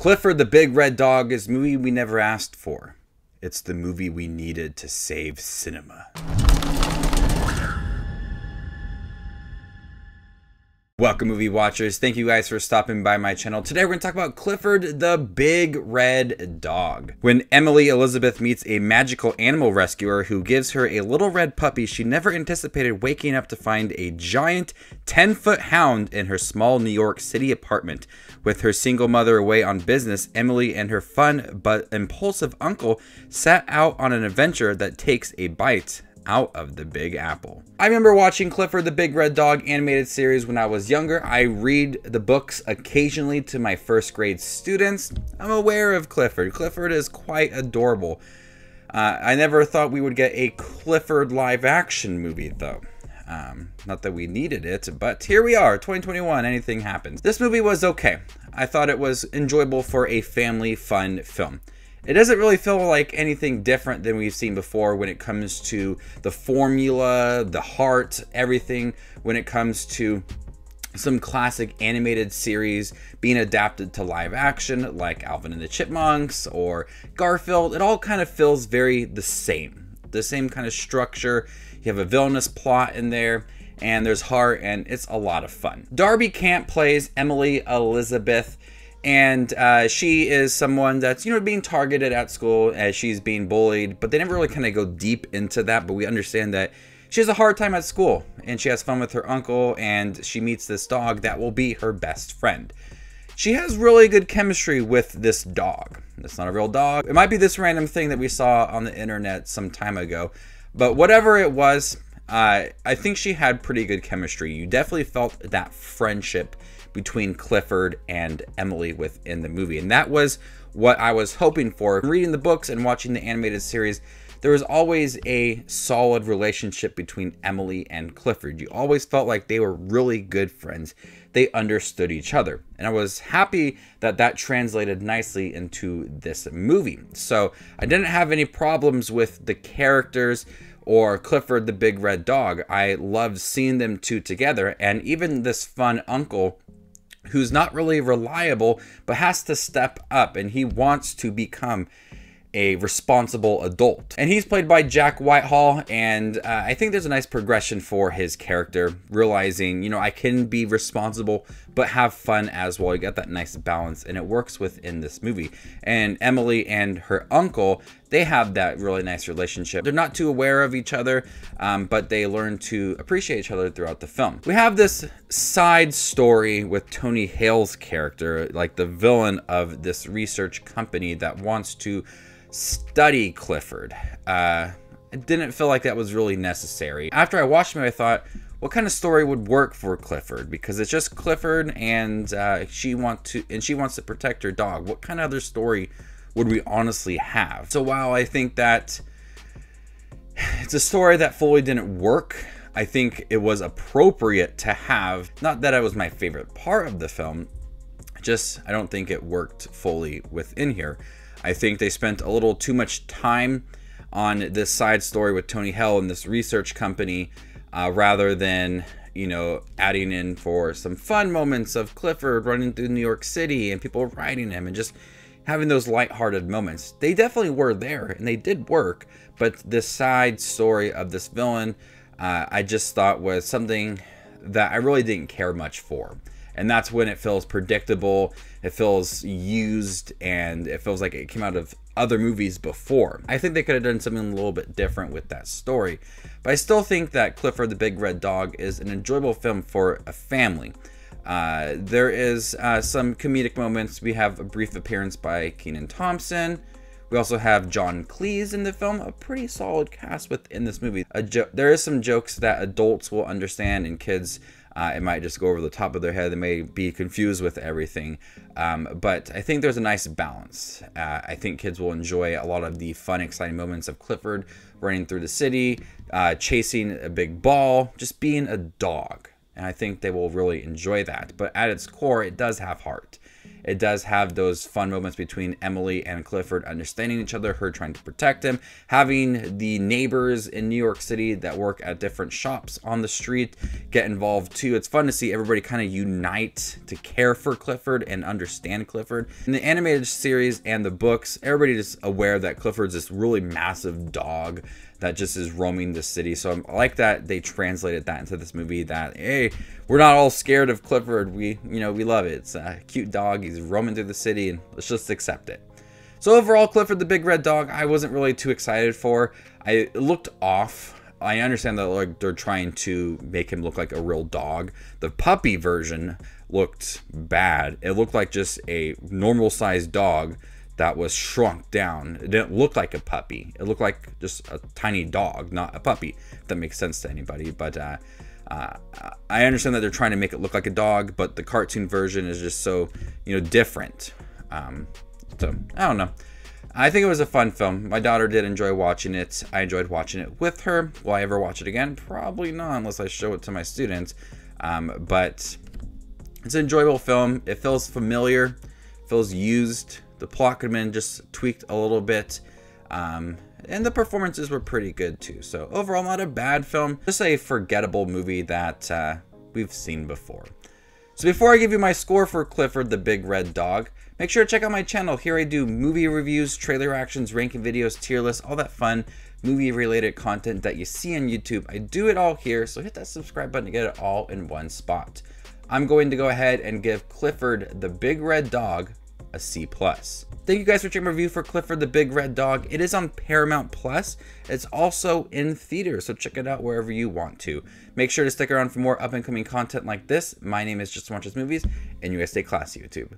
Clifford the Big Red Dog is a movie we never asked for. It's the movie we needed to save cinema. Welcome, movie watchers. Thank you guys for stopping by my channel. Today, we're going to talk about Clifford the Big Red Dog. When Emily Elizabeth meets a magical animal rescuer who gives her a little red puppy, she never anticipated waking up to find a giant 10-foot hound in her small New York City apartment. With her single mother away on business, Emily and her fun but impulsive uncle set out on an adventure that takes a bite out of the Big Apple. I remember watching Clifford the Big Red Dog animated series when I was younger. I read the books occasionally to my first grade students. I'm aware of Clifford. Clifford is quite adorable. I never thought we would get a Clifford live action movie though. Not that we needed it, but here we are, 2021, anything happens. This movie was okay. I thought it was enjoyable for a family fun film. It doesn't really feel like anything different than we've seen before when it comes to the formula, the heart, everything, when it comes to some classic animated series being adapted to live action like Alvin and the Chipmunks or Garfield. It all kind of feels very the same kind of structure. You have a villainous plot in there, and there's heart, and it's a lot of fun. Darby Camp plays Emily Elizabeth, and she is someone that's, you know, being targeted at school as she's being bullied, but they never really kind of go deep into that. But we understand that she has a hard time at school, and she has fun with her uncle, and she meets this dog that will be her best friend. She has really good chemistry with this dog. That's not a real dog. It might be this random thing that we saw on the internet some time ago, but whatever it was, I think she had pretty good chemistry. You definitely felt that friendship between Clifford and Emily within the movie. And that was what I was hoping for. Reading the books and watching the animated series, there was always a solid relationship between Emily and Clifford. You always felt like they were really good friends. They understood each other. And I was happy that that translated nicely into this movie. So I didn't have any problems with the characters or Clifford the Big Red Dog. I loved seeing them two together. And even this fun uncle, who's not really reliable, but has to step up, and he wants to become a responsible adult. And he's played by Jack Whitehall, and I think there's a nice progression for his character, realizing, you know, I can be responsible, but have fun as well. You got that nice balance, and it works within this movie. And Emily and her uncle, they have that really nice relationship. They're not too aware of each other, but they learn to appreciate each other throughout the film. We have this side story with Tony Hale's character, like the villain of this research company that wants to study Clifford. I didn't feel like that was really necessary. After I watched him, I thought, what kind of story would work for Clifford? Because it's just Clifford, and she wants to protect her dog. What kind of other story would we honestly have? So while I think that it's a story that fully didn't work, I think it was appropriate to have. Not that it was my favorite part of the film, just I don't think it worked fully within here. I think they spent a little too much time on this side story with Tony Hale and this research company, rather than, you know, adding in for some fun moments of Clifford running through New York City and people riding him and just having those lighthearted moments. They definitely were there and they did work, but this side story of this villain, I just thought was something that I really didn't care much for. And that's when it feels predictable, it feels used, and it feels like it came out of other movies before. I think they could have done something a little bit different with that story, but I still think that Clifford the Big Red Dog is an enjoyable film for a family. There is some comedic moments. We have a brief appearance by Kenan Thompson. We also have John Cleese in the film, a pretty solid cast within this movie. There is some jokes that adults will understand, and kids, it might just go over the top of their head. They may be confused with everything, but I think there's a nice balance. I think kids will enjoy a lot of the fun, exciting moments of Clifford running through the city, chasing a big ball, just being a dog. And I think they will really enjoy that. But at its core, it does have heart. It does have those fun moments between Emily and Clifford understanding each other, her trying to protect him, having the neighbors in New York City that work at different shops on the street get involved too. It's fun to see everybody kind of unite to care for Clifford and understand Clifford. In the animated series and the books, everybody is aware that Clifford's this really massive dog that just is roaming the city. So I like that they translated that into this movie, that, hey, we're not all scared of Clifford. We love it. It's a cute dog. He's roaming through the city and let's just accept it. So overall, Clifford the Big Red Dog, I wasn't really too excited for. It looked off. I understand that they're trying to make him look like a real dog. The puppy version looked bad. It looked like just a normal sized dog that was shrunk down. It didn't look like a puppy. It looked like just a tiny dog, not a puppy, if that makes sense to anybody. But I understand that they're trying to make it look like a dog, but the cartoon version is just so, different. So I don't know. I think it was a fun film. My daughter did enjoy watching it. I enjoyed watching it with her. Will I ever watch it again? Probably not, unless I show it to my students. But it's an enjoyable film. It feels familiar, feels used. The plot could have been just tweaked a little bit, and the performances were pretty good too. So overall, not a bad film, just a forgettable movie that we've seen before. So before I give you my score for Clifford the Big Red Dog, make sure to check out my channel. Here I do movie reviews, trailer actions, ranking videos, tier lists, all that fun movie related content that you see on YouTube. I do it all here, so hit that subscribe button to get it all in one spot. I'm going to go ahead and give Clifford the Big Red Dog a C+. Thank you guys for checking my review for Clifford the Big Red Dog. It is on Paramount Plus. It's also in theaters, so check it out wherever you want to. Make sure to stick around for more up and coming content like this. My name is Just Watch This Movies, and you guys stay classy, YouTube.